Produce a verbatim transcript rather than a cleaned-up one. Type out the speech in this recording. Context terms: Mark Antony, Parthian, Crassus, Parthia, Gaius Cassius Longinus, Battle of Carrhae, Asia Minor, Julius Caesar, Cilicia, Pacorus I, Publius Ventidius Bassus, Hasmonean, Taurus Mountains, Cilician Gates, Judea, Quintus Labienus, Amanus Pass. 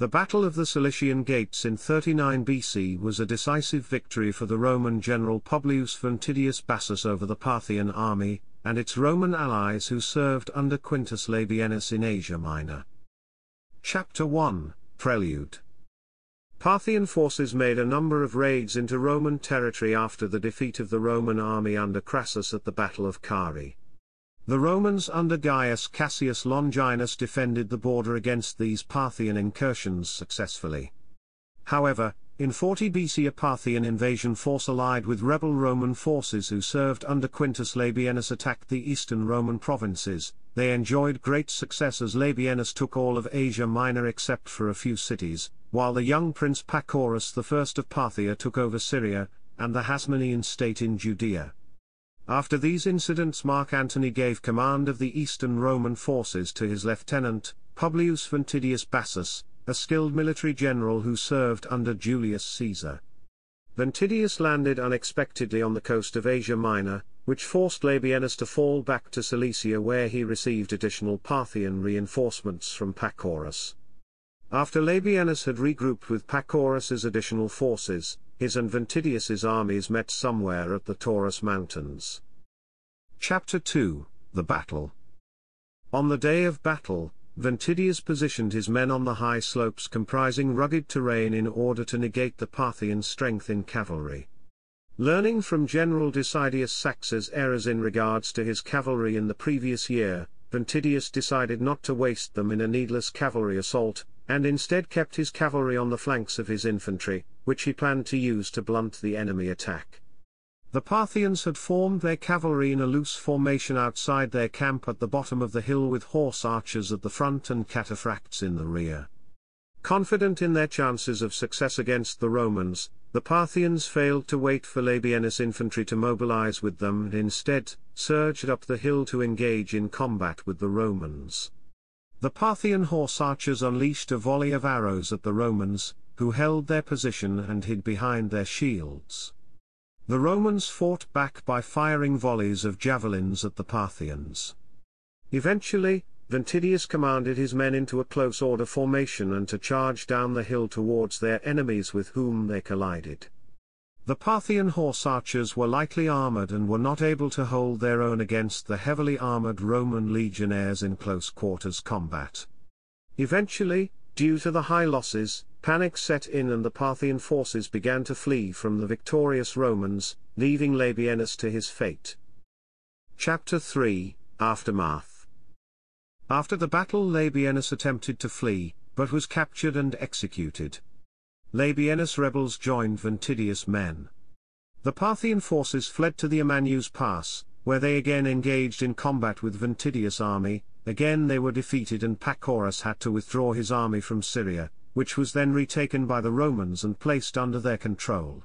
The Battle of the Cilician Gates in thirty-nine B C was a decisive victory for the Roman general Publius Ventidius Bassus over the Parthian army, and its Roman allies who served under Quintus Labienus in Asia Minor. Chapter one, Prelude. Parthian forces made a number of raids into Roman territory after the defeat of the Roman army under Crassus at the Battle of Carrhae. The Romans under Gaius Cassius Longinus defended the border against these Parthian incursions successfully. However, in forty B C a Parthian invasion force allied with rebel Roman forces who served under Quintus Labienus attacked the eastern Roman provinces. They enjoyed great success as Labienus took all of Asia Minor except for a few cities, while the young prince Pacorus the First of Parthia took over Syria, and the Hasmonean state in Judea. After these incidents, Mark Antony gave command of the eastern Roman forces to his lieutenant, Publius Ventidius Bassus, a skilled military general who served under Julius Caesar. Ventidius landed unexpectedly on the coast of Asia Minor, which forced Labienus to fall back to Cilicia, where he received additional Parthian reinforcements from Pacorus. After Labienus had regrouped with Pacorus's additional forces, his and Ventidius's armies met somewhere at the Taurus Mountains. Chapter two, The Battle. On the day of battle, Ventidius positioned his men on the high slopes comprising rugged terrain in order to negate the Parthian strength in cavalry. Learning from General Decidius Saxa's errors in regards to his cavalry in the previous year, Ventidius decided not to waste them in a needless cavalry assault, and instead kept his cavalry on the flanks of his infantry, which he planned to use to blunt the enemy attack. The Parthians had formed their cavalry in a loose formation outside their camp at the bottom of the hill, with horse archers at the front and cataphracts in the rear. Confident in their chances of success against the Romans, the Parthians failed to wait for Labienus' infantry to mobilize with them and instead surged up the hill to engage in combat with the Romans. The Parthian horse archers unleashed a volley of arrows at the Romans, who held their position and hid behind their shields. The Romans fought back by firing volleys of javelins at the Parthians. Eventually, Ventidius commanded his men into a close order formation and to charge down the hill towards their enemies, with whom they collided. The Parthian horse archers were lightly armored and were not able to hold their own against the heavily armored Roman legionaries in close quarters combat. Eventually, due to the high losses, panic set in and the Parthian forces began to flee from the victorious Romans, leaving Labienus to his fate. Chapter three, Aftermath. After the battle, Labienus attempted to flee, but was captured and executed. Labienus' rebels joined Ventidius' men. The Parthian forces fled to the Amanus Pass, where they again engaged in combat with Ventidius' army. Again they were defeated, and Pacorus had to withdraw his army from Syria, which was then retaken by the Romans and placed under their control.